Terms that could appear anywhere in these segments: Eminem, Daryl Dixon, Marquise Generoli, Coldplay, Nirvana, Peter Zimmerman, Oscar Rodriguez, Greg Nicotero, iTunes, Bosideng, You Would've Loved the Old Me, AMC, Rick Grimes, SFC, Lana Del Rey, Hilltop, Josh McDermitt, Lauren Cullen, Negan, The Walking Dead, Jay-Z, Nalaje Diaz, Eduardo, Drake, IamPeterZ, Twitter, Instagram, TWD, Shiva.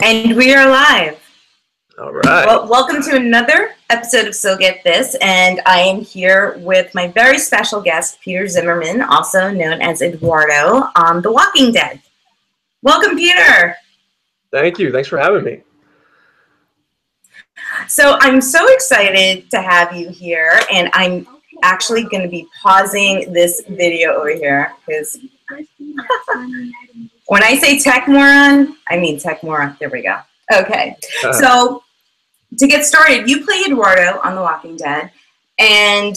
And we are live. All right. Well, welcome to another episode of So Get This, and I am here with my very special guest, Peter Zimmerman, also known as Eduardo on The Walking Dead. Welcome, Peter. Thank you. Thanks for having me. So I'm so excited to have you here, and I'm actually going to be pausing this video over here because when I say tech moron, I mean tech moron. There we go. Okay. So to get started, you play Eduardo on The Walking Dead, and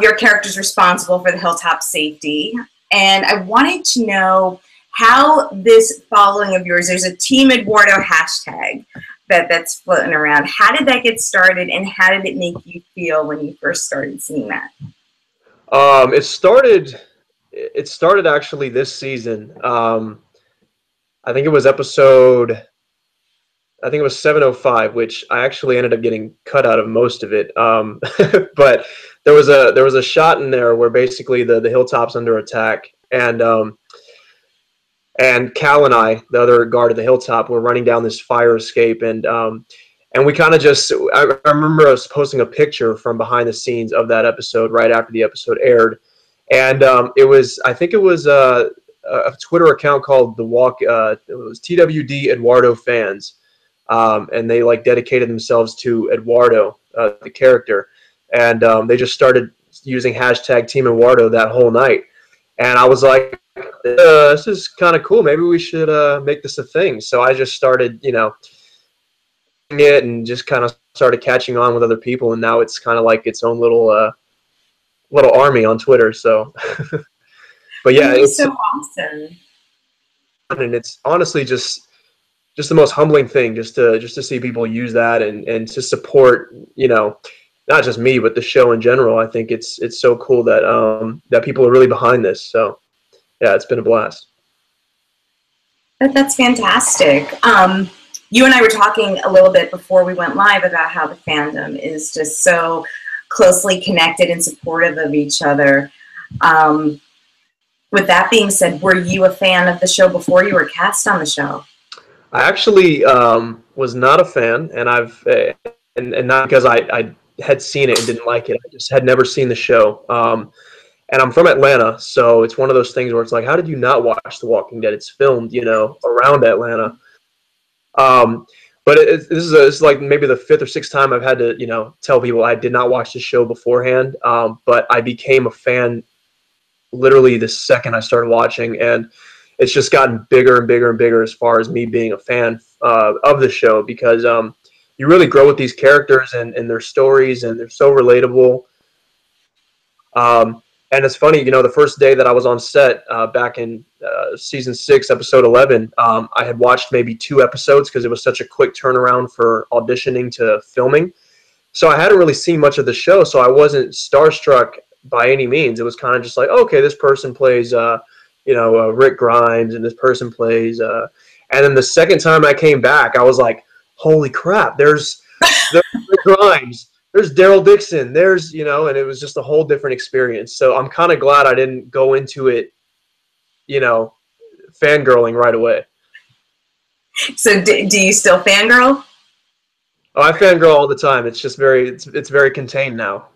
your character's responsible for the Hilltop safety. And I wanted to know how this following of yours, there's a Team Eduardo hashtag that's floating around. How did that get started, and how did it make you feel when you first started seeing that? It started actually this season. I think it was episode 705, which I actually ended up getting cut out of most of it. But there was a shot in there where basically the Hilltop's under attack, and Cal and I, the other guard of the Hilltop, were running down this fire escape, and we kind of just, I remember us posting a picture from behind the scenes of that episode right after the episode aired, and I think it was a Twitter account called it was TWD Eduardo Fans. And they like dedicated themselves to Eduardo, the character, and they just started using hashtag Team Eduardo that whole night. And I was like, this is kind of cool. Maybe we should make this a thing. So I just started, just kind of started catching on with other people, and now it's kind of like its own little army on Twitter. So, but yeah, it's so awesome. And it's honestly just the most humbling thing, just to see people use that and to support, not just me, but the show in general. I think it's so cool that that people are really behind this. So yeah, it's been a blast. That's fantastic. You and I were talking a little bit before we went live about how the fandom is just so closely connected and supportive of each other. With that being said, were you a fan of the show before you were cast on the show? I actually was not a fan, and not because I had seen it and didn't like it. I just had never seen the show, and I'm from Atlanta, so it's one of those things where it's like, how did you not watch The Walking Dead? It's filmed, around Atlanta. But this is like maybe the fifth or sixth time I've had to, tell people I did not watch the show beforehand. But I became a fan literally the second I started watching, and it's just gotten bigger and bigger and bigger as far as me being a fan of the show, because you really grow with these characters and their stories, and they're so relatable. And it's funny, the first day that I was on set back in season 6, episode 11, I had watched maybe 2 episodes because it was such a quick turnaround for auditioning to filming. So I hadn't really seen much of the show, so I wasn't starstruck by any means. It was kind of just like, okay, this person plays... Rick Grimes, and this person plays, and then the second time I came back, I was like, holy crap, there's Rick Grimes, there's Daryl Dixon, there's, and it was just a whole different experience. So I'm kind of glad I didn't go into it, fangirling right away. So do you still fangirl? Oh, I fangirl all the time. It's just it's very contained now.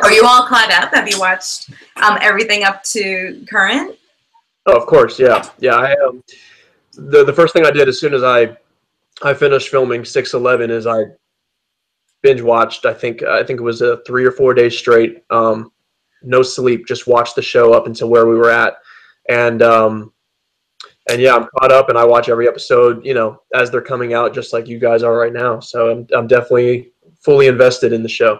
Are you all caught up? Have you watched everything up to current? Oh, of course, yeah. Yeah, I the first thing I did as soon as I finished filming 6-11 is I binge watched, I think it was a 3 or 4 days straight, no sleep, just watched the show up until where we were at. And yeah, I'm caught up, and I watch every episode, as they're coming out, just like you guys are right now. So I'm definitely fully invested in the show.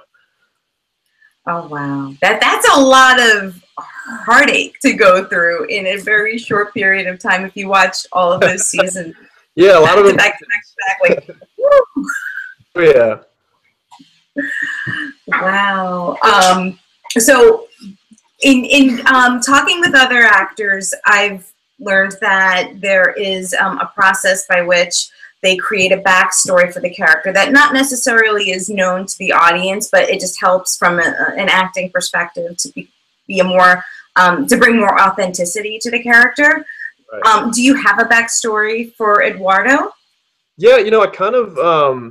Oh, wow. That's a lot of heartache to go through in a very short period of time if you watched all of those seasons. Yeah, a lot of them. Back, like, woo. Yeah. Wow. So in talking with other actors, I've learned that there is a process by which they create a backstory for the character that not necessarily is known to the audience, but it just helps from an acting perspective to bring more authenticity to the character. Right. Do you have a backstory for Eduardo? Yeah, you know, I kind of,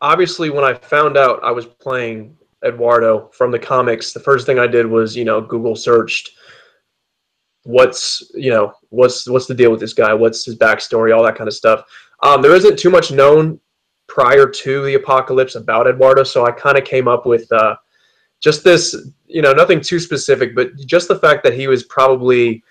obviously when I found out I was playing Eduardo from the comics, the first thing I did was, you know, Google searched what's the deal with this guy, what's his backstory, all that kind of stuff. There isn't too much known prior to the apocalypse about Eduardo, so I kind of came up with just this, you know, nothing too specific, but just the fact that he was probably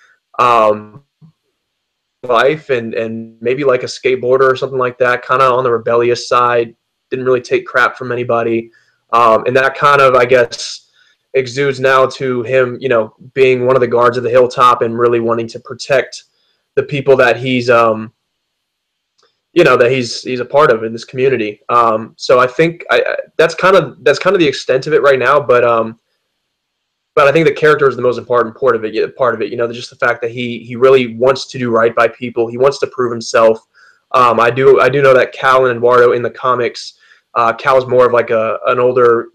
life and maybe like a skateboarder or something like that, kind of on the rebellious side, didn't really take crap from anybody, and that kind of, I guess, exudes now to him, you know, being one of the guards of the Hilltop and really wanting to protect the people that he's, you know, that he's a part of in this community. So I think that's kind of the extent of it right now. But I think the character is the most important part of it. You know, just the fact that he really wants to do right by people. He wants to prove himself. I do know that Cal and Eduardo in the comics, Cal's more of like an older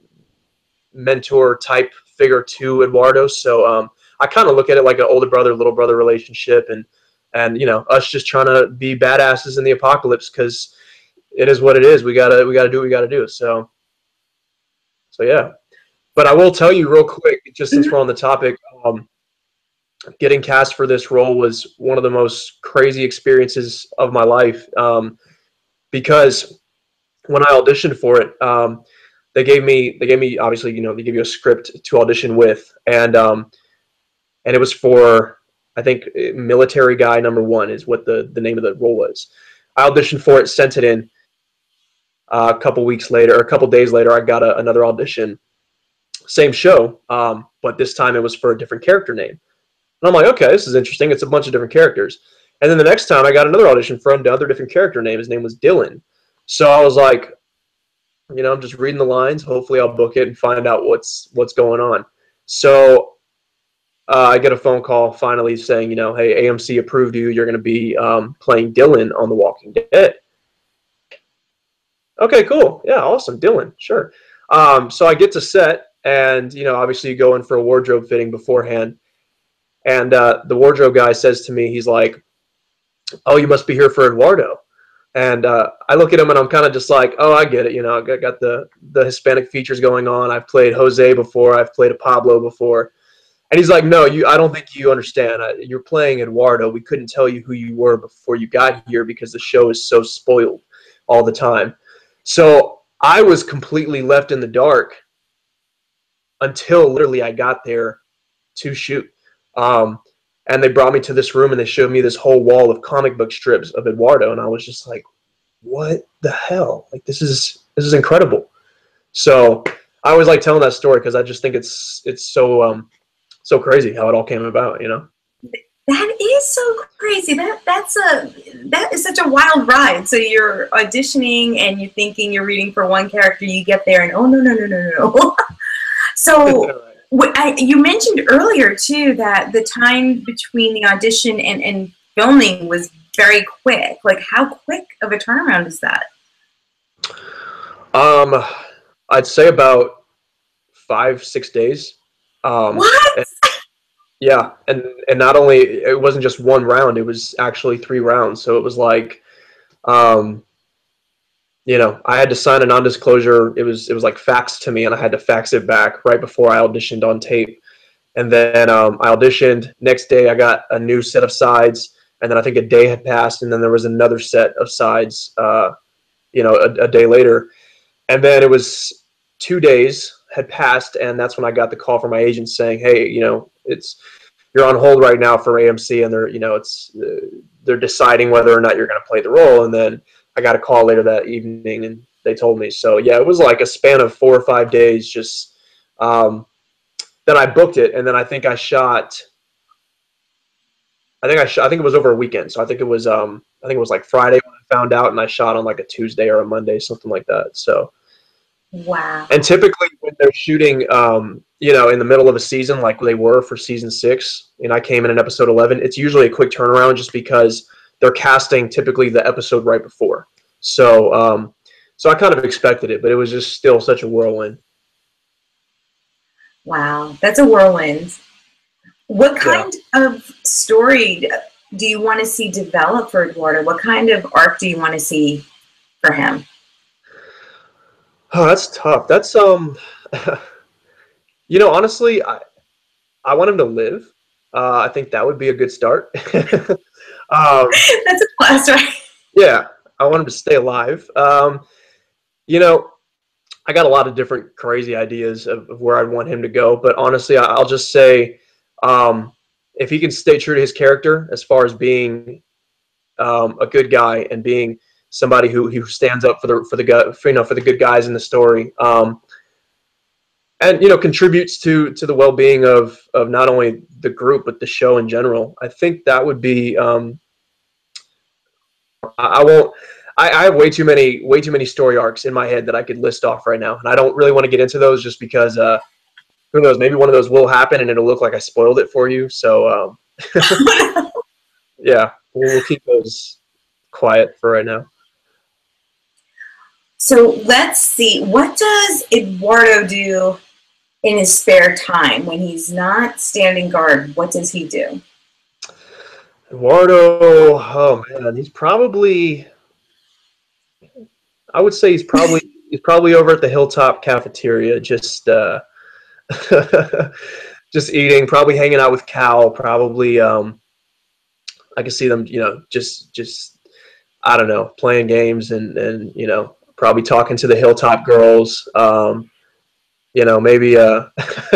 mentor type figure to Eduardo. So I kind of look at it like an older brother, little brother relationship, and you know, us just trying to be badasses in the apocalypse because it is what it is. We gotta do what we gotta do. So yeah. But I will tell you real quick, just since we're on the topic, getting cast for this role was one of the most crazy experiences of my life, because when I auditioned for it, they gave me obviously, you know, they give you a script to audition with, and it was for, I think, military guy #1 is what the name of the role was. I auditioned for it, sent it in. A couple weeks later, or a couple days later, I got another audition, same show, but this time it was for a different character name. And I'm like, okay, this is interesting. It's a bunch of different characters. And then the next time I got another audition for another different character name. His name was Dylan. So I was like, you know, I'm just reading the lines. Hopefully I'll book it and find out what's going on. So I get a phone call finally saying, you know, hey, AMC approved you. You're going to be playing Dylan on The Walking Dead. Okay, cool. Yeah, awesome. Dylan, sure. So I get to set, and, you know, obviously you go in for a wardrobe fitting beforehand. And the wardrobe guy says to me, he's like, oh, you must be here for Eduardo. And I look at him and I'm kind of just like, oh, I get it. You know, I got the Hispanic features going on. I've played Jose before. I've played a Pablo before. And he's like, no, I don't think you understand. You're playing Eduardo. We couldn't tell you who you were before you got here because the show is so spoiled all the time. So I was completely left in the dark until literally I got there to shoot. And they brought me to this room and they showed me this whole wall of comic book strips of Eduardo. And I was just like, what the hell? Like, this is incredible. So I always like telling that story because I just think it's so so crazy how it all came about, you know? That is so crazy. That is such a wild ride. So you're auditioning and you're thinking you're reading for one character. You get there and, oh, no. So you mentioned earlier, too, that the time between the audition and filming was very quick. Like, how quick of a turnaround is that? I'd say about 5-6 days. What? Yeah, and not only, it wasn't just one round, it was actually 3 rounds. So it was like, you know, I had to sign a non-disclosure. It was like faxed to me, and I had to fax it back right before I auditioned on tape. And then I auditioned. Next day, I got a new set of sides, and then I think a day had passed, and then there was another set of sides, you know, a day later. And then it was 2 days had passed, and that's when I got the call from my agent saying, hey, you know, you're on hold right now for AMC, and they're, you know, they're deciding whether or not you're going to play the role. And then I got a call later that evening and they told me. So yeah, it was like a span of 4 or 5 days. Just then I booked it, and then I think I shot, I think it was over a weekend. So I think it was like Friday when I found out, and I shot on like a Tuesday or a Monday, something like that. So wow. And typically when they're shooting, you know, in the middle of a season, like they were for season 6, and I came in episode 11, it's usually a quick turnaround just because they're casting typically the episode right before. So, so I kind of expected it, but it was just still such a whirlwind. Wow. That's a whirlwind. What kind of story do you want to see develop for Eduardo? What kind of arc do you want to see for him? Oh, that's tough. That's you know, honestly, I want him to live. I think that would be a good start. That's a plus, right? Yeah, I want him to stay alive. You know, I got a lot of different crazy ideas of where I'd want him to go, but honestly, I'll just say if he can stay true to his character as far as being a good guy and being somebody who stands up for the good guys in the story, and you know, contributes to the well-being of not only the group but the show in general, I think that would be. I have way too many story arcs in my head that I could list off right now, and I don't really want to get into those just because who knows, maybe one of those will happen and it'll look like I spoiled it for you. So yeah, we'll keep those quiet for right now. So let's see, what does Eduardo do in his spare time when he's not standing guard? What does he do? Eduardo, oh man, he's probably. I would say he's probably over at the Hilltop cafeteria, just just eating, probably hanging out with Cal, probably I can see them, you know, just I don't know, playing games and you know, probably talking to the Hilltop girls, you know, maybe maybe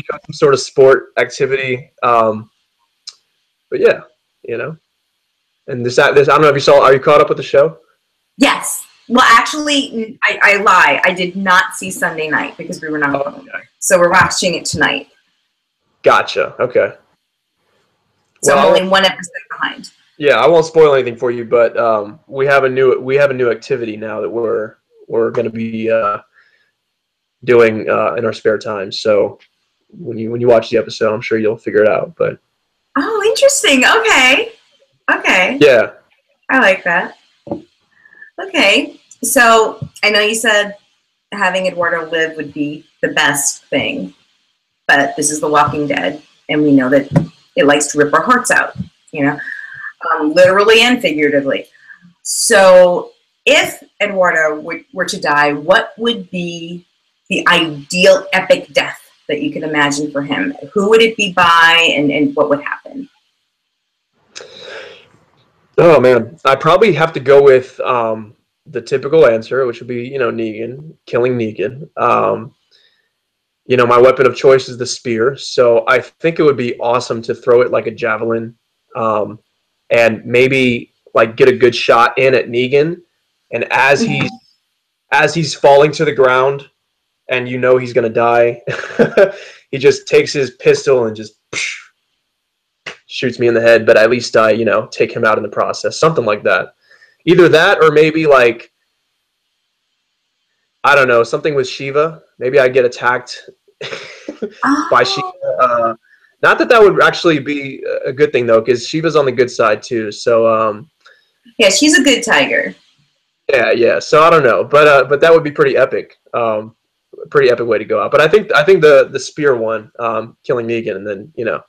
doing some sort of sport activity, but yeah, you know. And this I don't know if you saw, are you caught up with the show? Yes. Well, actually, I lie. I did not see Sunday night because we were not home. Okay. So we're watching it tonight. Gotcha. Okay. So well, I'm only one episode behind. Yeah, I won't spoil anything for you, but we have a new activity now that we're going to be doing in our spare time. So when you watch the episode, I'm sure you'll figure it out. But oh, interesting. Okay. Okay. Yeah. I like that. Okay, so I know you said having Eduardo live would be the best thing, but this is The Walking Dead, and we know that it likes to rip our hearts out, you know, literally and figuratively. So if Eduardo were to die, what would be the ideal epic death that you could imagine for him? Who would it be by, and what would happen? Oh man, I probably have to go with the typical answer, which would be, you know, Negan, killing Negan. You know, my weapon of choice is the spear, so I think it would be awesome to throw it like a javelin, and maybe like get a good shot in at Negan, and as he's falling to the ground, and you know he's gonna die, he just takes his pistol and just. Psh, shoots me in the head, but at least I, you know, take him out in the process, something like that. Either that or maybe like, I don't know, something with Shiva. Maybe I get attacked by Shiva. Not that would actually be a good thing though, because Shiva's on the good side too. So yeah, she's a good tiger. Yeah. So I don't know, but that would be pretty epic. Pretty epic way to go out. But I think the spear one, killing Negan, and then, you know,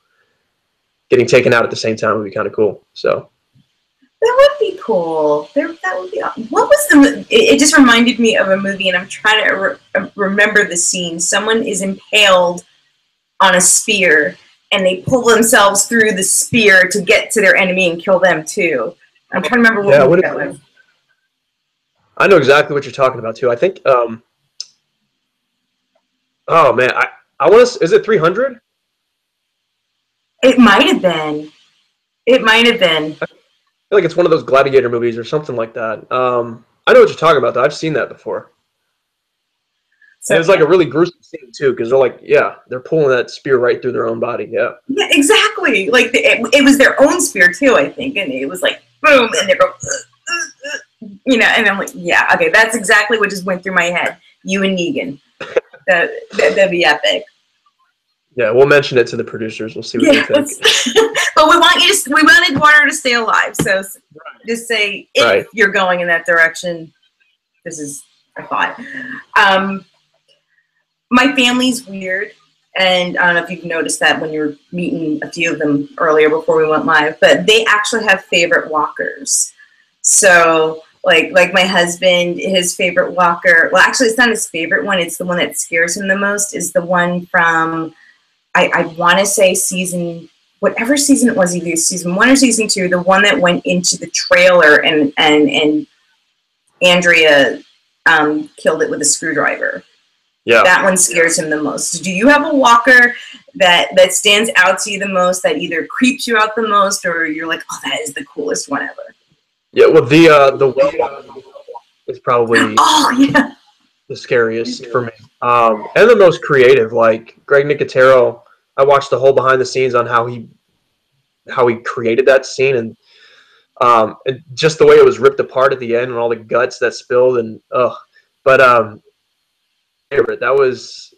getting taken out at the same time would be kind of cool. So that would be cool. That would be awesome. What was the? It just reminded me of a movie, and I'm trying to remember the scene. Someone is impaled on a spear, and they pull themselves through the spear to get to their enemy and kill them too. I'm trying to remember what movie that was. I know exactly what you're talking about too. I think. Oh man, I want to. Is it 300? It might have been. It might have been. I feel like it's one of those gladiator movies or something like that. I know what you're talking about, though. I've seen that before. So, it was like a really gruesome scene, too, because they're like, yeah, they're pulling that spear right through their own body. Yeah. Yeah, exactly. Like, it was their own spear, too, I think. And it was like, boom, and they go, you know, and I'm like, yeah, okay, that's exactly what just went through my head. You and Negan. That'd be epic. Yeah, we'll mention it to the producers. We'll see what they think. But we want Eduardo to stay alive. So just say if you're going in that direction, this is a thought. My family's weird. And I don't know if you've noticed that when you were meeting a few of them earlier before we went live, but they actually have favorite walkers. So like my husband, his favorite walker, well, actually it's not his favorite one. It's the one that scares him the most is the one from, I want to say season, whatever season it was, either season one or season two, the one that went into the trailer and Andrea killed it with a screwdriver. Yeah. That one scares him the most. Do you have a walker that stands out to you the most, that either creeps you out the most, or you're like, oh, that is the coolest one ever? Yeah, well, the whale is probably the scariest for me. And the most creative. Like Greg Nicotero, I watched the whole behind the scenes on how he created that scene, and just the way it was ripped apart at the end, and all the guts that spilled, and favorite. That was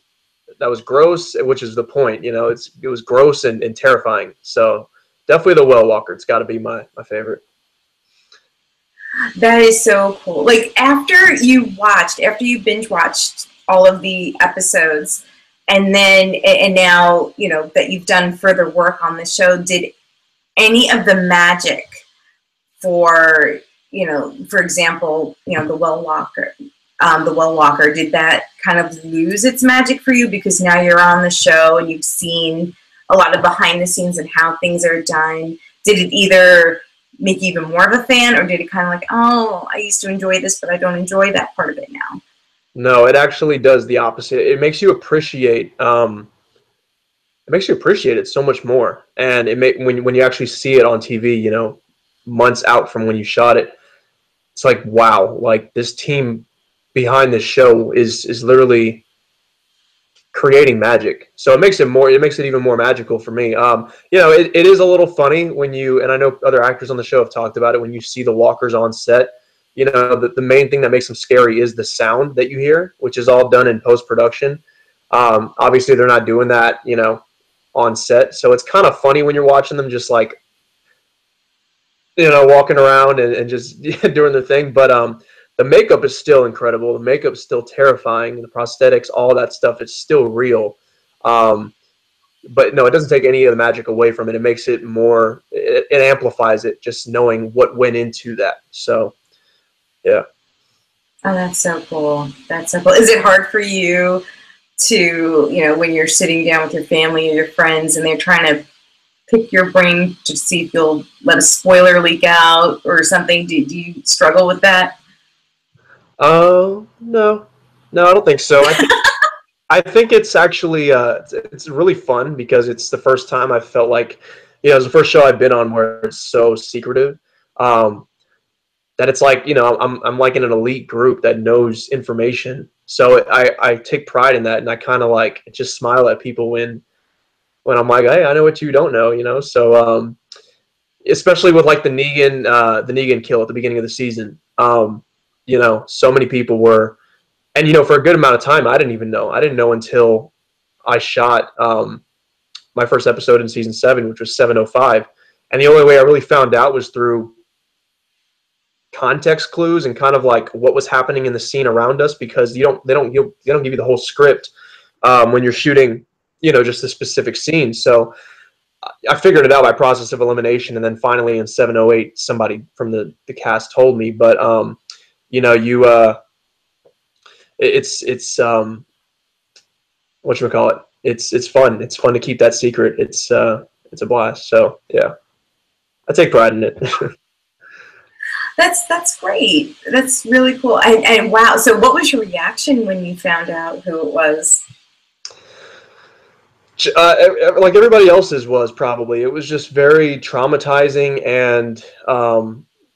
gross, which is the point, you know. It was gross and terrifying. So definitely the whale walker. It's got to be my favorite. That is so cool. Like after you binge watched all of the episodes, and now you know that you've done further work on the show. Did any of the magic for example, the whale walker? The Well Walker, did that kind of lose its magic for you because now you're on the show and you've seen a lot of behind the scenes and how things are done? Did it either make you even more of a fan, or did it kind of like, oh, I used to enjoy this, but I don't enjoy that part of it now? No, it actually does the opposite. It makes you appreciate it so much more. And it when you actually see it on TV, months out from when you shot it, it's like, wow, like this team behind this show is literally creating magic. So it makes it even more magical for me. It is a little funny when you, and I know other actors on the show have talked about it, when you see the walkers on set, the main thing that makes them scary is the sound that you hear, which is all done in post-production. Obviously they're not doing that, on set. So it's kind of funny when you're watching them just like, walking around and just doing their thing. But, the makeup is still incredible. The makeup's still terrifying. The prosthetics, all that stuff, it's still real. But no, it doesn't take any of the magic away from it. It makes it more, it amplifies it, just knowing what went into that. So, yeah. Oh, that's so cool. That's so cool. Is it hard for you to, when you're sitting down with your family or your friends and they're trying to pick your brain to see if you'll let a spoiler leak out or something? Do you struggle with that? Oh, no, I don't think so. I think it's actually it's really fun because it's the first time I felt like, it was the first show I've been on where it's so secretive that it's like, I'm like in an elite group that knows information. So I take pride in that, and I kind of like just smile at people when I'm like, hey, I know what you don't know, So especially with like the Negan kill at the beginning of the season. So many people were, and for a good amount of time, I didn't know until I shot my first episode in season 7, which was 705. And the only way I really found out was through context clues and kind of like what was happening in the scene around us, because they don't give you the whole script when you're shooting, just the specific scene. So I figured it out by process of elimination. And then finally in 708, somebody from the cast told me, but, whatchamacallit? It's fun. It's fun to keep that secret. It's a blast. So yeah, I take pride in it. That's great. That's really cool. And wow. So what was your reaction when you found out who it was? Like everybody else's was probably, it was just very traumatizing and,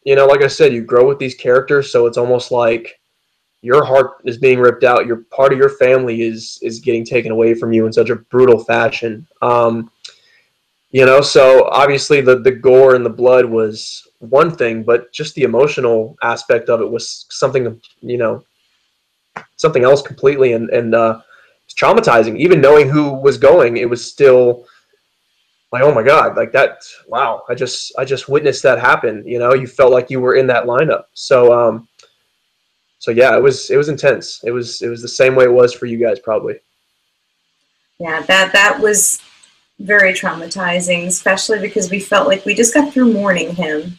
like I said, you grow with these characters, so it's almost like your heart is being ripped out. Your part of your family is getting taken away from you in such a brutal fashion. So obviously the gore and the blood was one thing, but just the emotional aspect of it was something, something else completely. And it's traumatizing. Even knowing who was going, it was still like, oh my God, like that, wow, I just witnessed that happen. You felt like you were in that lineup. So, yeah, it was intense. It was the same way it was for you guys, probably. Yeah, that was very traumatizing, especially because we felt like we just got through mourning him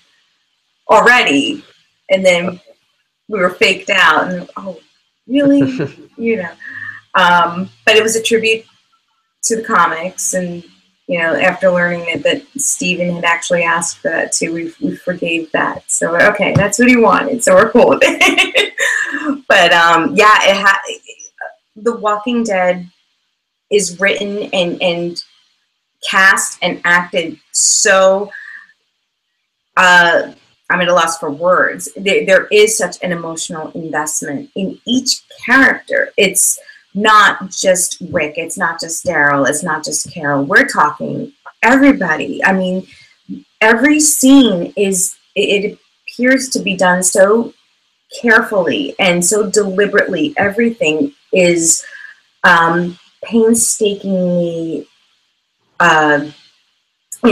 already, and then we were faked out, and oh, really? You know. But it was a tribute to the comics, and you know, after learning that Steven had actually asked for that too, we forgave that. So okay, that's what he wanted, so we're cool with it. But yeah, The Walking Dead is written and cast and acted so I'm at a loss for words. There is such an emotional investment in each character. It's not just Rick, it's not just Daryl, it's not just Carol. We're talking everybody. I mean, every scene is, it appears to be done so carefully and so deliberately. Everything is painstakingly, you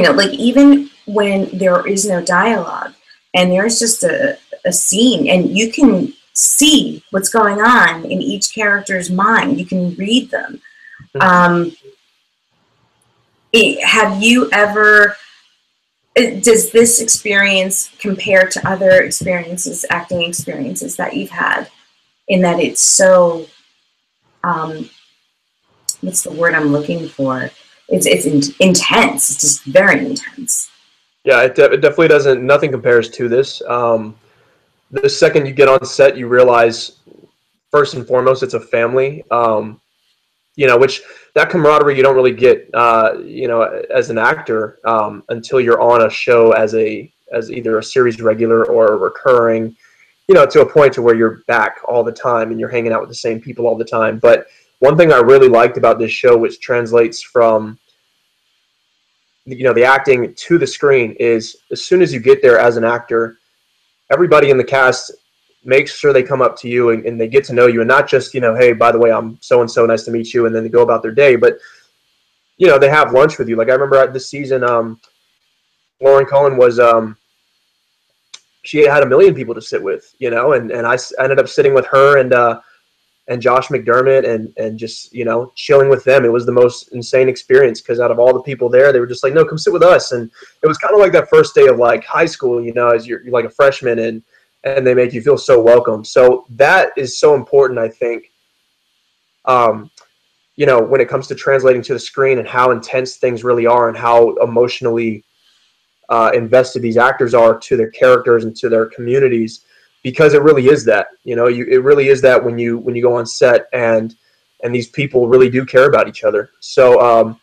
know, like even when there is no dialogue and there's just a scene and you can see what's going on in each character's mind. You can read them. Have you ever, does this experience compare to other experiences, acting experiences that you've had, in that it's so, what's the word I'm looking for? It's intense. It's just very intense. Yeah, it definitely doesn't, nothing compares to this. The second you get on set, you realize, first and foremost, it's a family, you know, which that camaraderie you don't really get, you know, as an actor until you're on a show as either a series regular or a recurring, you know, to a point to where you're back all the time and you're hanging out with the same people all the time. But one thing I really liked about this show, which translates from, you know, the acting to the screen, is as soon as you get there as an actor, everybody in the cast makes sure they come up to you and they get to know you, and not just, you know, hey, by the way, I'm so-and-so, nice to meet you, and then they go about their day, but, you know, they have lunch with you. Like, I remember at this season, Lauren Cullen was, she had a million people to sit with, you know, and I ended up sitting with her and Josh McDermitt and just, you know, chilling with them. It was the most insane experience because out of all the people there, they were just like, no, come sit with us. And it was kind of like that first day of like high school, you know, as you're like a freshman and they make you feel so welcome. So that is so important, I think, you know, when it comes to translating to the screen and how intense things really are and how emotionally invested these actors are to their characters and to their communities. Because it really is that, you know, it really is that when you go on set and these people really do care about each other. So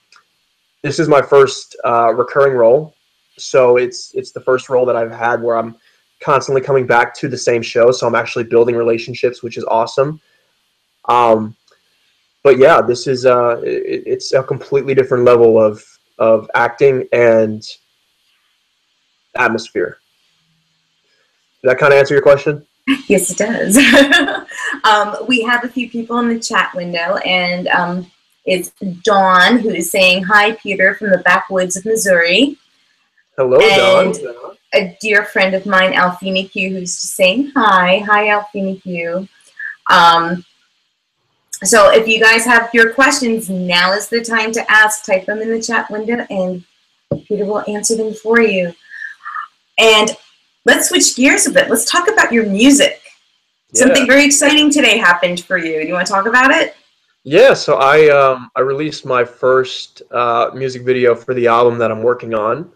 this is my first recurring role, so it's the first role that I've had where I'm constantly coming back to the same show. So I'm actually building relationships, which is awesome. But yeah, this is it's a completely different level of acting and atmosphere. Did that kind of answer your question? Yes, it does. We have a few people in the chat window, and it's Dawn who is saying, hi, Peter, from the backwoods of Missouri. Hello, and Dawn. A dear friend of mine, Alfini Q, who's just saying hi. Hi, Alfini Q. So if you guys have your questions, now is the time to ask. Type them in the chat window, and Peter will answer them for you. And let's switch gears a bit. Let's talk about your music. Yeah. Something very exciting today happened for you. Do you want to talk about it? Yeah, so I released my first music video for the album that I'm working on.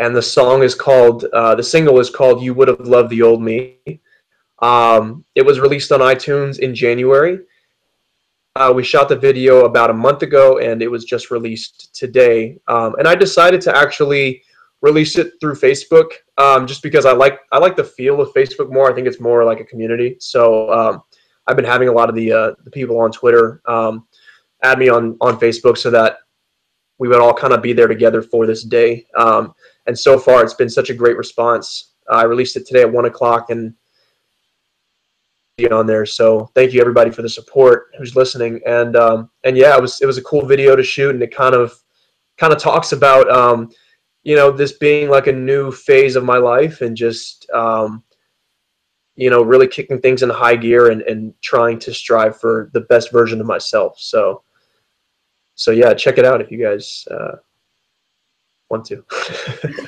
And the song is called, the single is called You Would've Loved the Old Me. It was released on iTunes in January. We shot the video about a month ago and it was just released today. And I decided to actually release it through Facebook, just because I like the feel of Facebook more. I think it's more like a community. So I've been having a lot of the people on Twitter add me on Facebook so that we would all kind of be there together for this day. And so far, it's been such a great response. I released it today at 1 o'clock and on there. So thank you everybody for the support who's listening. And yeah, it was a cool video to shoot, and it kind of talks about you know, this being like a new phase of my life and just, you know, really kicking things into high gear and trying to strive for the best version of myself. So So yeah, check it out if you guys want to.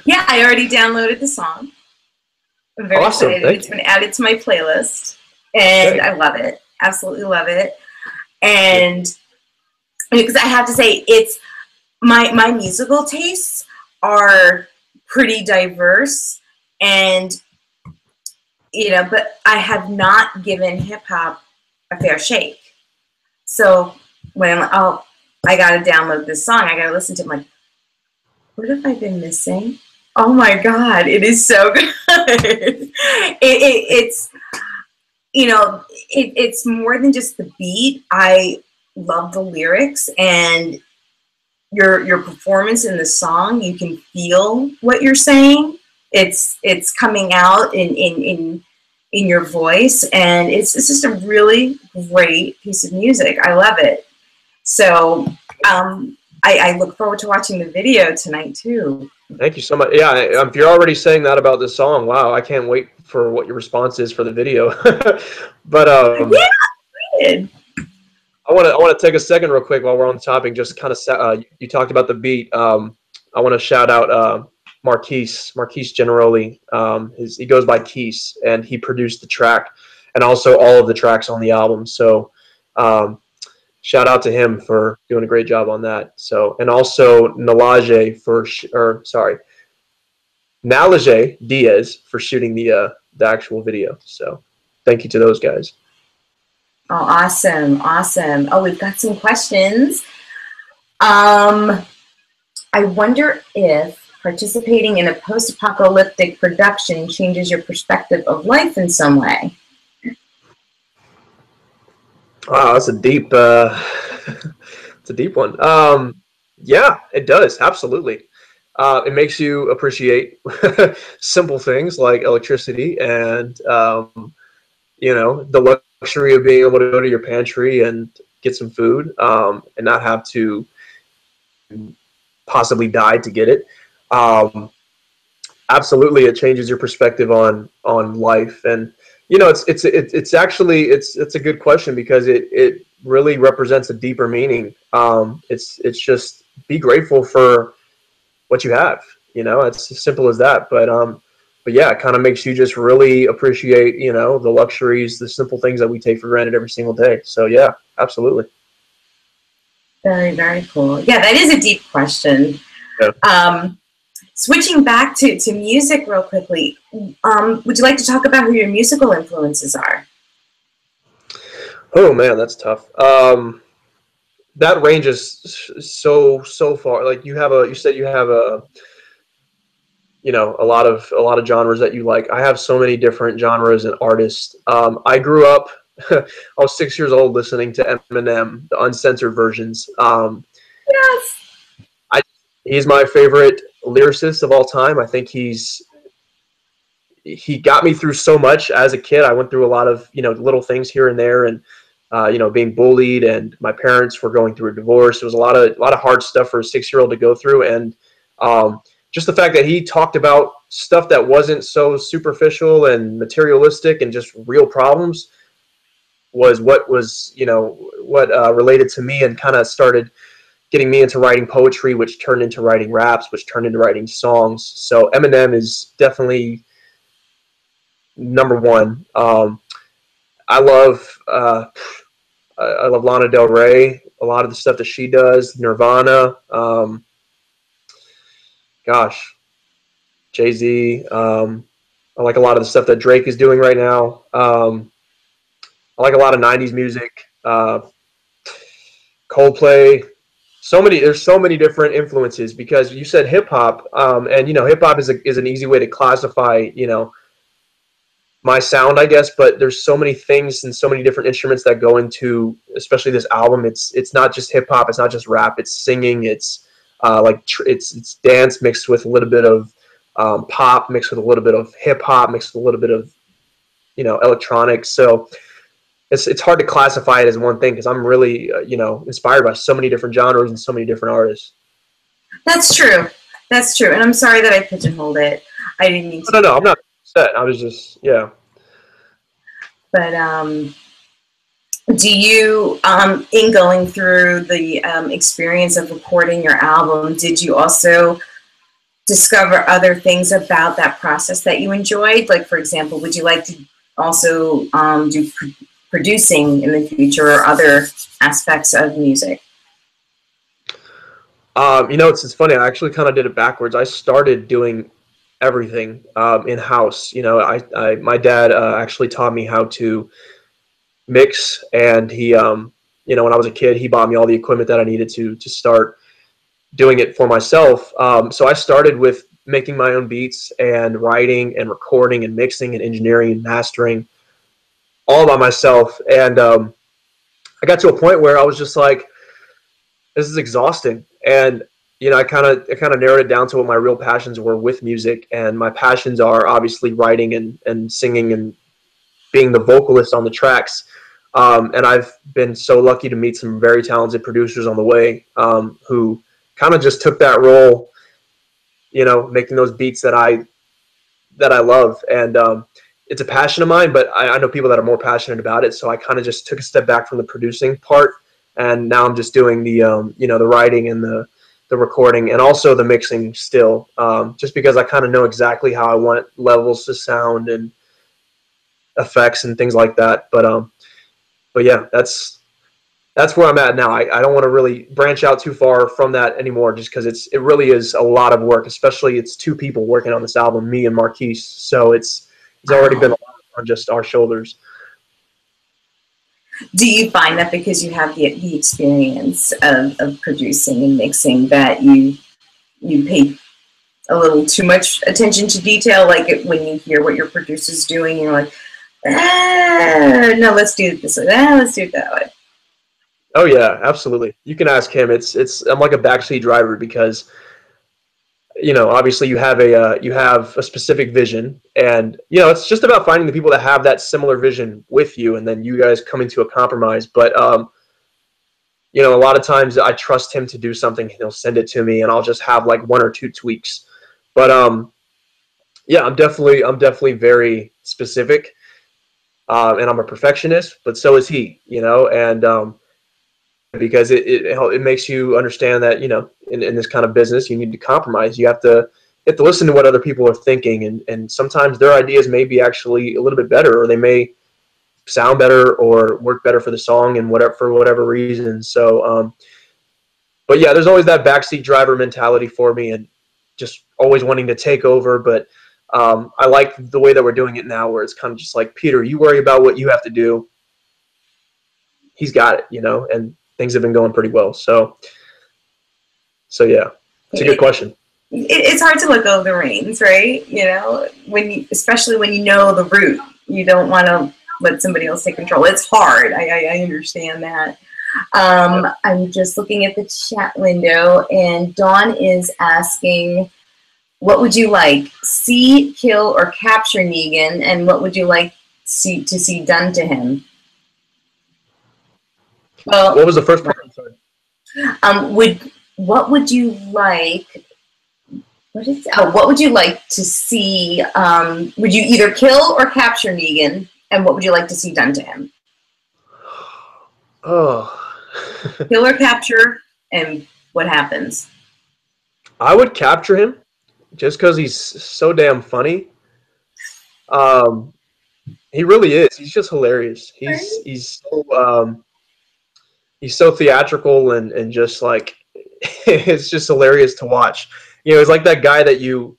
Yeah, I already downloaded the song. I'm very excited. It's been added to my playlist, and I love it. Absolutely love it. And because I have to say, it's my musical tastes are pretty diverse, and you know, but I have not given hip hop a fair shake. So when I'm like, oh, I gotta download this song, I gotta listen to it, I'm like, what have I been missing? Oh my God, it is so good. It's you know, it's more than just the beat. I love the lyrics and your performance in the song. You can feel what you're saying. It's coming out in your voice, and it's just a really great piece of music. I love it. So I look forward to watching the video tonight too. Thank you so much. Yeah, if you're already saying that about this song, wow, I can't wait for what your response is for the video. But yeah, I want to take a second real quick while we're on the topic. Just kind of you talked about the beat. I want to shout out Marquise Generoli. He goes by Keese, and he produced the track and also all of the tracks on the album. So shout out to him for doing a great job on that. So, and also Nalaje Nalaje Diaz for shooting the actual video. So thank you to those guys. Oh, awesome. Awesome. Oh, we've got some questions. I wonder if participating in a post-apocalyptic production changes your perspective of life in some way. Wow, that's a deep, it's a deep one. Yeah, it does. Absolutely. It makes you appreciate simple things like electricity and, you know, the luxury of being able to go to your pantry and get some food, and not have to possibly die to get it. Absolutely, it changes your perspective on life. And you know, it's actually a good question, because it really represents a deeper meaning. It's just be grateful for what you have. You know, it's as simple as that. But yeah, it kind of makes you just really appreciate, you know, the luxuries, the simple things that we take for granted every single day. So yeah, absolutely. Very, very cool. Yeah, that is a deep question. Yeah. Switching back to music real quickly, would you like to talk about who your musical influences are? Oh man, that's tough. That ranges so far. Like you said you have a you know, a lot of genres that you like. I have so many different genres and artists. I grew up, I was 6 years old listening to Eminem, the uncensored versions. Yes. He's my favorite lyricist of all time. I think he got me through so much as a kid. I went through a lot of, you know, little things here and there, and you know, being bullied, and my parents were going through a divorce. It was a lot of hard stuff for a 6-year-old to go through, and just the fact that he talked about stuff that wasn't so superficial and materialistic and just real problems was what was, you know, what related to me, and kind of started getting me into writing poetry, which turned into writing raps, which turned into writing songs. So Eminem is definitely #1. I love Lana Del Rey, a lot of the stuff that she does, Nirvana, gosh, Jay-Z. I like a lot of the stuff that Drake is doing right now. I like a lot of 90s music, Coldplay. There's so many different influences, because you said hip hop, and you know, hip hop is an easy way to classify, you know, my sound, I guess, but there's so many things and so many different instruments that go into, especially this album. It's not just hip hop. It's not just rap. It's singing. It's it's dance mixed with a little bit of pop, mixed with a little bit of hip hop, mixed with a little bit of, you know, electronics. So it's hard to classify it as one thing, because I'm really, you know, inspired by so many different genres and so many different artists. That's true. That's true. And I'm sorry that I pigeonholed it. I didn't mean to. No, I'm not upset. I was just, yeah. But Do you, in going through the experience of recording your album, did you also discover other things about that process that you enjoyed? Like, for example, would you like to also do producing in the future or other aspects of music? You know, it's funny. I actually kind of did it backwards. I started doing everything in-house. You know, my dad actually taught me how to mix, and he, you know, when I was a kid, he bought me all the equipment that I needed to start doing it for myself. So I started with making my own beats and writing and recording and mixing and engineering and mastering all by myself. And I got to a point where I was just like, this is exhausting. And, you know, I kind of narrowed it down to what my real passions were with music. And my passions are obviously writing and singing and being the vocalist on the tracks. And I've been so lucky to meet some very talented producers on the way who kind of just took that role, you know, making those beats that I love. And it's a passion of mine, but I know people that are more passionate about it. So I kind of just took a step back from the producing part. And now I'm just doing the, you know, the writing and the recording and also the mixing still, just because I kind of know exactly how I want levels to sound and effects and things like that. But yeah, that's where I'm at now. I don't want to really branch out too far from that anymore, just because it really is a lot of work, especially it's two people working on this album, me and Marquise. So it's already been a lot on just our shoulders. Do you find that because you have the experience of producing and mixing that you pay a little too much attention to detail? Like when you hear what your producer's doing, you're like, ah, no, let's do it this way. Ah, let's do it that way. Oh yeah, absolutely. You can ask him. I'm like a backseat driver because, you know, obviously you have a specific vision, and, you know, it's just about finding the people that have that similar vision with you, and then you guys come into a compromise. But, you know, a lot of times I trust him to do something. He'll send it to me and I'll just have like one or two tweaks. But, yeah, I'm definitely very specific. And I'm a perfectionist, but so is he, you know, and, because it makes you understand that, you know, in this kind of business, you need to compromise. You have to listen to what other people are thinking, and sometimes their ideas may be actually a little bit better, or they may sound better or work better for the song and whatever, for whatever reason. So, but yeah, there's always that backseat driver mentality for me, and just always wanting to take over. But I like the way that we're doing it now, where it's kind of just like, Peter, you worry about what you have to do. He's got it, you know, and things have been going pretty well. So yeah, it's a good question. It's hard to let go of the reins, right? You know, especially when you know the route, you don't want to let somebody else take control. It's hard. I understand that. I'm just looking at the chat window, and Dawn is asking, what would you like, see, kill, or capture Negan? And what would you like to see done to him? Well, what was the first part? What would you like to see? Would you either kill or capture Negan? And what would you like to see done to him? Oh. Kill or capture, and what happens? I would capture him just because he's so damn funny. He really is. He's just hilarious. He's so... he's so theatrical and just like, it's just hilarious to watch. You know, it's like that guy that you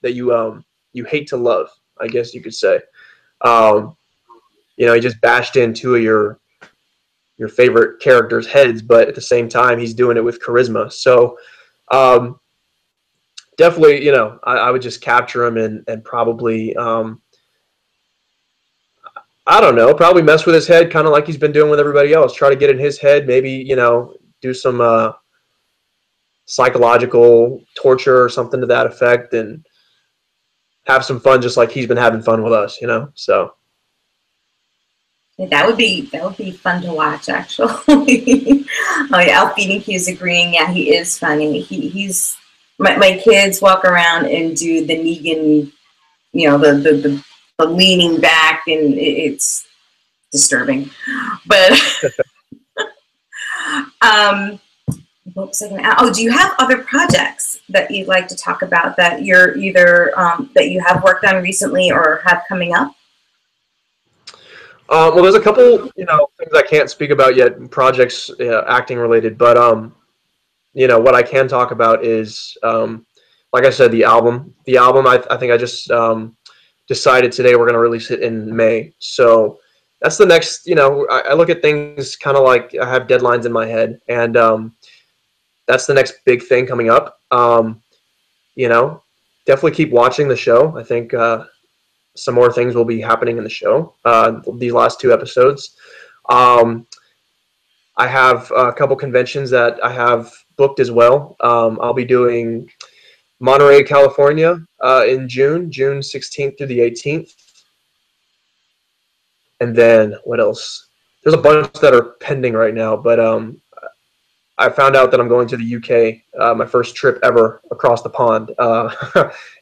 hate to love, I guess you could say. You know, he just bashed in two of your favorite characters' heads, but at the same time, he's doing it with charisma. So definitely, you know, I would just capture him and probably, I don't know, probably mess with his head, kind of like he's been doing with everybody else. Try to get in his head, maybe, you know, do some psychological torture or something to that effect, and have some fun just like he's been having fun with us, you know. So yeah, that would be fun to watch, actually. Oh yeah, Alf Beating Q's agreeing. Yeah, he is funny. He's my kids walk around and do the Negan, you know, the leaning back, and it's disturbing, but Oh, do you have other projects that you'd like to talk about that you're either that you have worked on recently or have coming up? Well, there's a couple, things I can't speak about yet, projects acting related, but what I can talk about is, like I said, the album. The album, I think I just decided today we're going to release it in May. So that's the next, I look at things kind of like I have deadlines in my head, and that's the next big thing coming up. Definitely keep watching the show. I think some more things will be happening in the show, these last two episodes. I have a couple conventions that I have booked as well. I'll be doing Monterey, California in June 16th through the 18th. And then what else? There's a bunch that are pending right now, but I found out that I'm going to the UK, my first trip ever across the pond,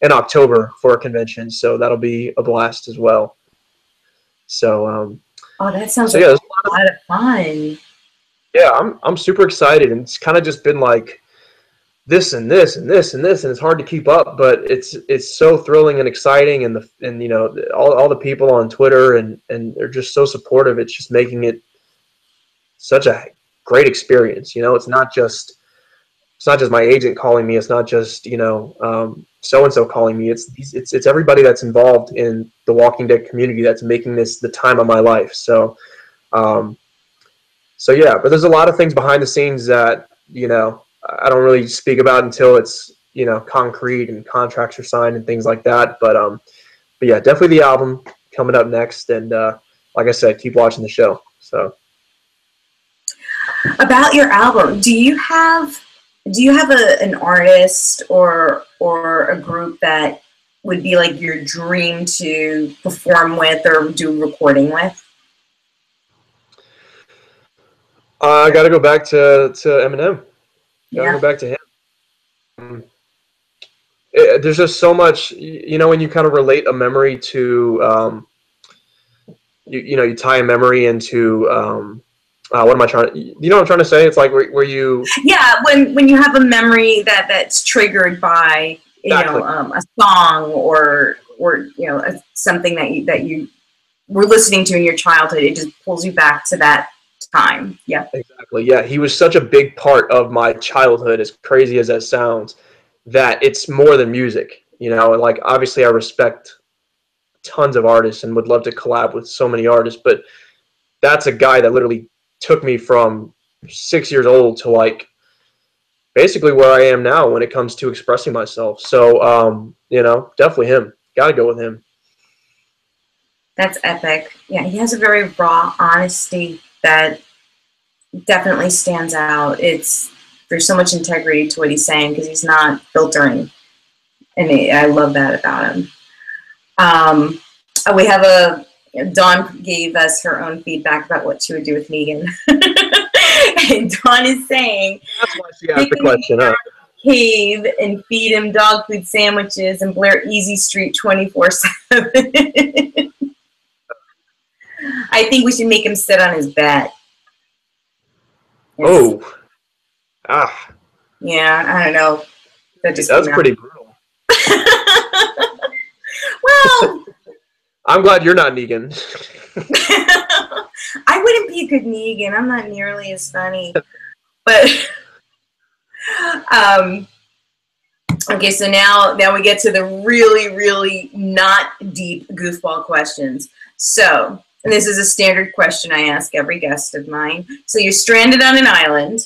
in October for a convention. So that'll be a blast as well. So, oh, that sounds like a lot of fun. Yeah, I'm super excited, and it's kind of just been like this and this and this and this, and it's hard to keep up, but it's so thrilling and exciting, and all the people on Twitter and they're just so supportive. It's just making it such a great experience. It's not just my agent calling me, it's not just so-and-so calling me, it's everybody that's involved in the Walking Dead community that's making this the time of my life. So so yeah, but there's a lot of things behind the scenes that I don't really speak about until it's concrete and contracts are signed and things like that, but yeah, definitely the album coming up next, and like I said, keep watching the show. So about your album, do you have an artist or a group that would be like your dream to perform with or do recording with? I gotta go back to Eminem. Gotta go back to him. There's just so much, when you kind of relate a memory to, you tie a memory into, what am I trying to, what I'm trying to say? It's like where you... Yeah, when you have a memory that's triggered by, exactly, a song or something that you were listening to in your childhood, it just pulls you back to that time. Yeah. Exactly, yeah. He was such a big part of my childhood, as crazy as that sounds, that it's more than music, and like, obviously I respect tons of artists and would love to collab with so many artists, but that's a guy that literally took me from 6 years old to like basically where I am now when it comes to expressing myself. So, definitely him. Gotta go with him. That's epic. Yeah, he has a very raw honesty that definitely stands out. There's so much integrity to what he's saying because he's not filtering. And I love that about him. We have Dawn gave us her own feedback about what she would do with Negan. And Dawn is saying, that's why she asked the question, huh? Cave and feed him dog food sandwiches and blare Easy Street 24/7. I think we should make him sit on his bed. Oh. Ah. Yeah, I don't know. That's pretty brutal. Well, I'm glad you're not Negan. I wouldn't be a good Negan. I'm not nearly as funny. But okay, so now we get to the really, really not deep goofball questions. So, and this is a standard question I ask every guest of mine. So you're stranded on an island,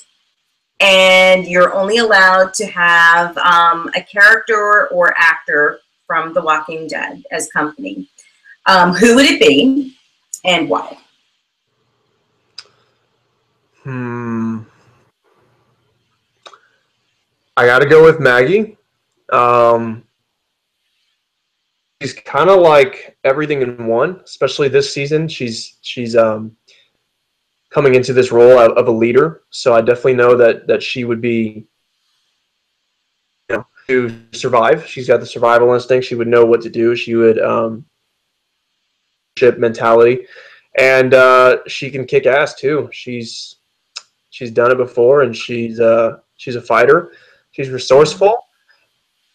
and you're only allowed to have a character or actor from The Walking Dead as company. Who would it be, and why? I gotta go with Maggie. She's kind of like everything in one, especially this season. She's coming into this role of a leader, so I definitely know that she would be, to survive. She's got the survival instinct. She would know what to do. She would. Mentality, and she can kick ass too. She's She's done it before, and she's a fighter. She's resourceful,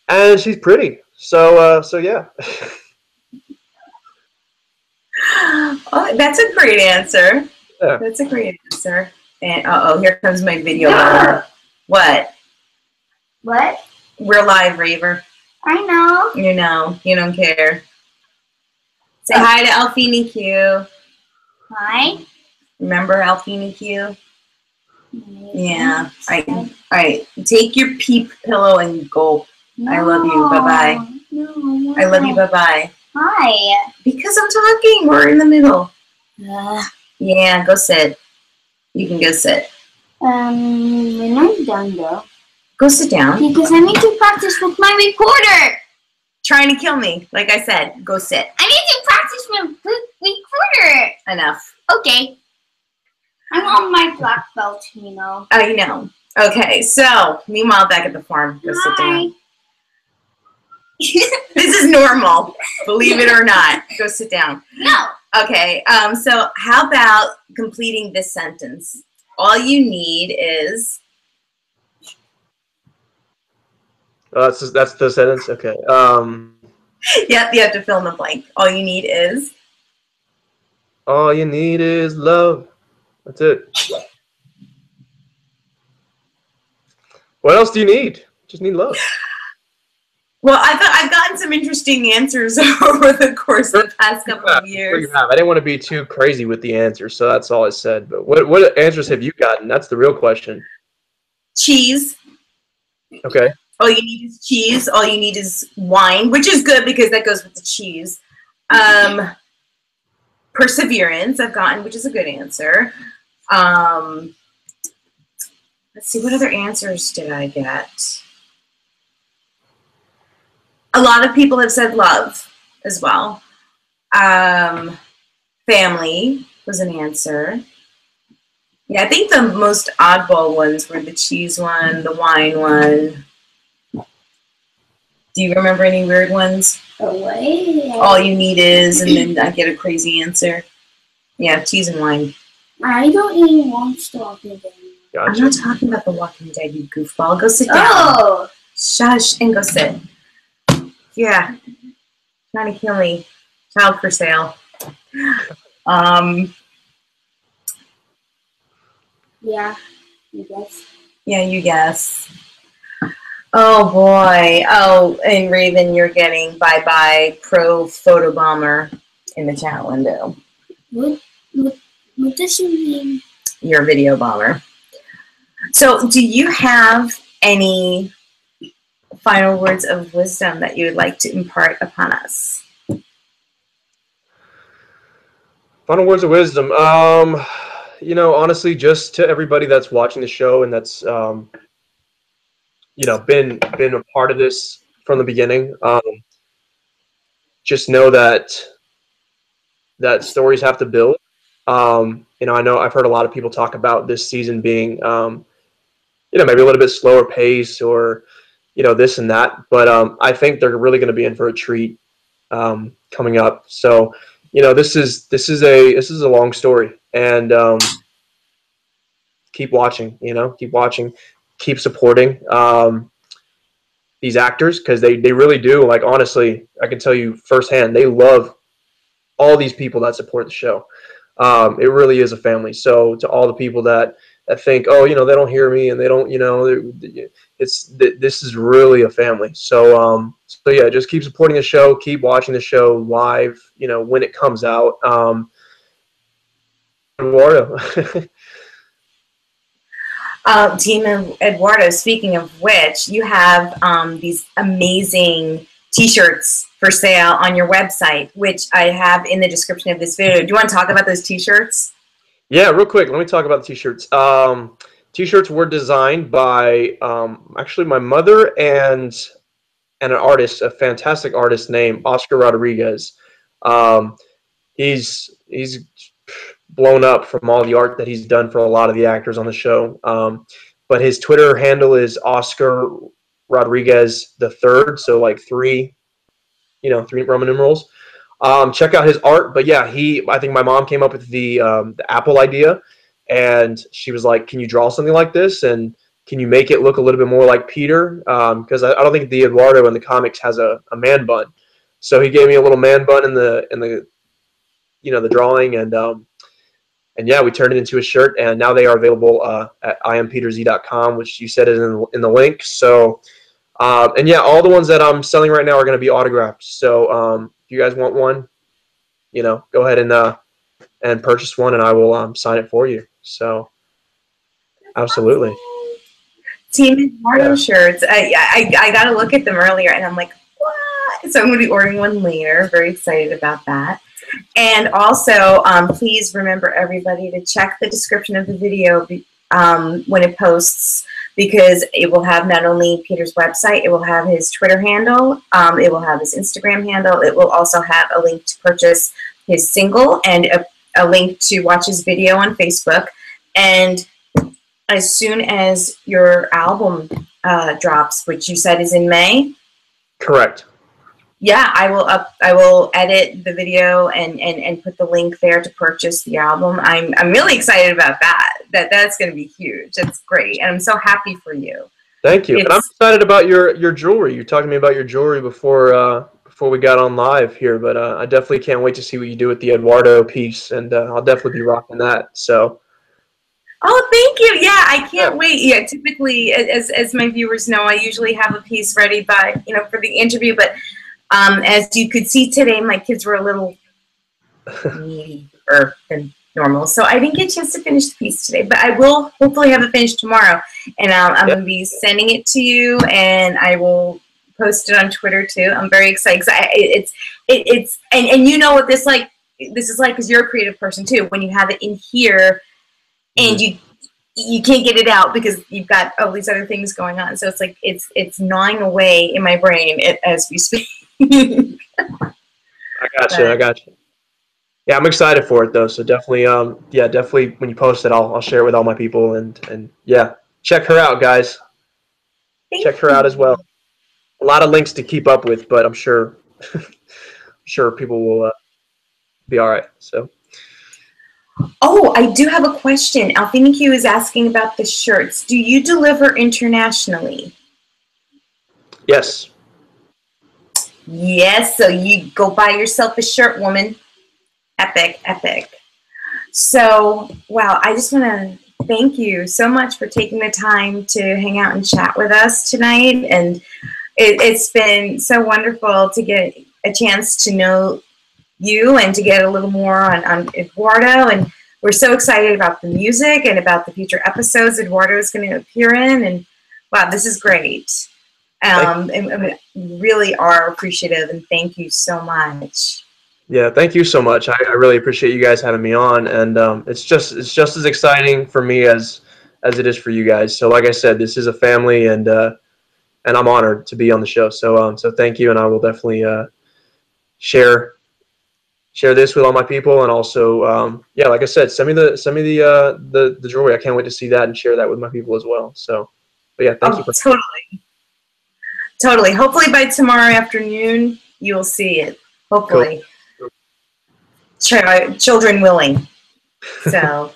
and she's pretty. So yeah. Oh, that's a great answer. Yeah. That's a great answer. And here comes my video. No. What? What? We're live, Raver. I know. You know. You don't care. Say hi to Alfini Q. Hi. Remember Alfini Q? Yeah. All right. Take your peep pillow and go. No. I love you. Bye-bye. No, I love you. Bye-bye. Why? Because I'm talking. We're in the middle. Yeah, go sit. You can go sit. When I'm done, though. Go sit down. Because I need to practice with my recorder. Trying to kill me. Like I said, go sit. I need to practice with recorder. Enough. Okay. I'm on my black belt, you know. I know. Okay, so meanwhile, back at the farm, go sit down. This is normal, believe it or not. Go sit down. No. Okay, so how about completing this sentence? All you need is... Oh, that's the sentence? Okay. Yep, you have to fill in the blank. All you need is? All you need is love. That's it. What else do you need? Just need love. Well, I've gotten some interesting answers over the course of the past couple of years. I didn't want to be too crazy with the answers, so that's all I said. But what answers have you gotten? That's the real question. Cheese. Okay. All you need is cheese. All you need is wine, which is good because that goes with the cheese. Perseverance I've gotten, which is a good answer. Let's see, what other answers did I get? A lot of people have said love as well. Family was an answer. Yeah, I think the most oddball ones were the cheese one, the wine one. Do you remember any weird ones? All you need is, and then I get a crazy answer. Yeah, cheese and wine. I don't even want to talk about it. Gotcha. I'm not talking about The Walking Dead, you goofball. Go sit down. Oh! Shush, and go sit. Yeah. Trying to kill me. Child for sale. Yeah, you guess. Yeah, you guess. Oh boy. Oh, and Raven, you're getting bye bye pro photobomber in the chat window. What does she mean? You're a video bomber. So do you have any final words of wisdom that you would like to impart upon us? Final words of wisdom. You know, honestly, just to everybody that's watching the show and that's you know, been a part of this from the beginning. Just know that stories have to build. You know I've heard a lot of people talk about this season being, you know, maybe a little bit slower pace or, you know, this and that. But I think they're really going to be in for a treat coming up. So, you know, this is a long story, and keep watching. You know, keep watching. Keep supporting these actors, because they really do. Like, honestly, I can tell you firsthand, they love all these people that support the show. It really is a family. So to all the people that think, oh, you know, they don't hear me and they don't, you know, this is really a family. So, so yeah, just keep supporting the show. Keep watching the show live, you know, when it comes out. Eduardo. Team Eduardo, speaking of which, you have these amazing t-shirts for sale on your website, which I have in the description of this video. Do you want to talk about those t-shirts? Yeah, real quick, let me talk about the t-shirts. T-shirts were designed by actually my mother and an artist, a fantastic artist named Oscar Rodriguez. He's blown up from all the art that he's done for a lot of the actors on the show. But his Twitter handle is Oscar Rodriguez III, so like three, you know, three Roman numerals. Check out his art. But yeah, I think my mom came up with the apple idea, And she was like, can you draw something like this? And can you make it look a little bit more like Peter? Because I don't think the Eduardo in the comics has a man bun. So he gave me a little man bun in the you know, the drawing, and yeah, we turned it into a shirt, and now they are available at IamPeterZ.com, which you said is in the link. So and yeah, all the ones that I'm selling right now are going to be autographed. So if you guys want one, you know, go ahead and purchase one, and I will sign it for you. So absolutely. Team Eduardo shirts. I got to look at them earlier, and I'm like, what? So I'm going to be ordering one later. Very excited about that. And also, please remember, everybody, to check the description of the video when it posts, because it will have not only Peter's website, it will have his Twitter handle, it will have his Instagram handle, it will also have a link to purchase his single and a link to watch his video on Facebook. And as soon as your album drops, which you said is in May? Correct. Yeah, I will edit the video and put the link there to purchase the album. I'm really excited about that. That's going to be huge. That's great, and I'm so happy for you. Thank you. And I'm excited about your jewelry. You talked to me about your jewelry before we got on live here, but I definitely can't wait to see what you do with the Eduardo piece, and I'll definitely be rocking that. So. Oh, thank you. Yeah, I can't wait. Yeah, typically, as my viewers know, I usually have a piece ready by, you know, for the interview. But as you could see today, my kids were a little needier than normal, so I didn't get a chance to finish the piece today. But I will hopefully have it finished tomorrow, and I'm going to be sending it to you, and I will post it on Twitter too. I'm very excited. It's and you know what this is like, because you're a creative person too. When you have it in here. And you can't get it out because you've got all these other things going on. So it's like it's gnawing away in my brain as we speak. I got you. Yeah, I'm excited for it though. So definitely, yeah, definitely when you post it, I'll share it with all my people and yeah, check her out, guys. Check her out as well. A lot of links to keep up with, but I'm sure, people will be all right. So. Oh, I do have a question. Althena Q is asking about the shirts. Do you deliver internationally? Yes. Yes, so you go buy yourself a shirt, woman. Epic, epic. So, wow, I just want to thank you so much for taking the time to hang out and chat with us tonight. And it's been so wonderful to get a chance to know you and to get a little more on Eduardo, and we're so excited about the music and about the future episodes Eduardo is going to appear in, and wow, this is great. And we really are appreciative, and thank you so much. Yeah, thank you so much. I really appreciate you guys having me on, and it's just as exciting for me as it is for you guys. So like I said, this is a family, and I'm honored to be on the show. So so thank you, and I will definitely share this with all my people, and also, yeah, like I said, send me the jewelry. I can't wait to see that and share that with my people as well. So, but yeah, thank you. Totally. Hopefully by tomorrow afternoon, you'll see it. Hopefully, cool. Children willing. So,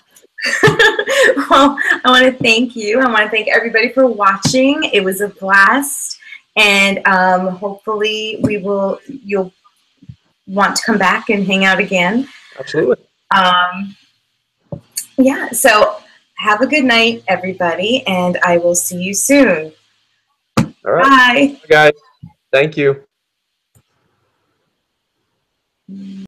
well, I want to thank you. I want to thank everybody for watching. It was a blast, and hopefully you'll want to come back and hang out again. Absolutely. Yeah, so have a good night, everybody, and I will see you soon. All right. Bye. Bye, guys. Thank you.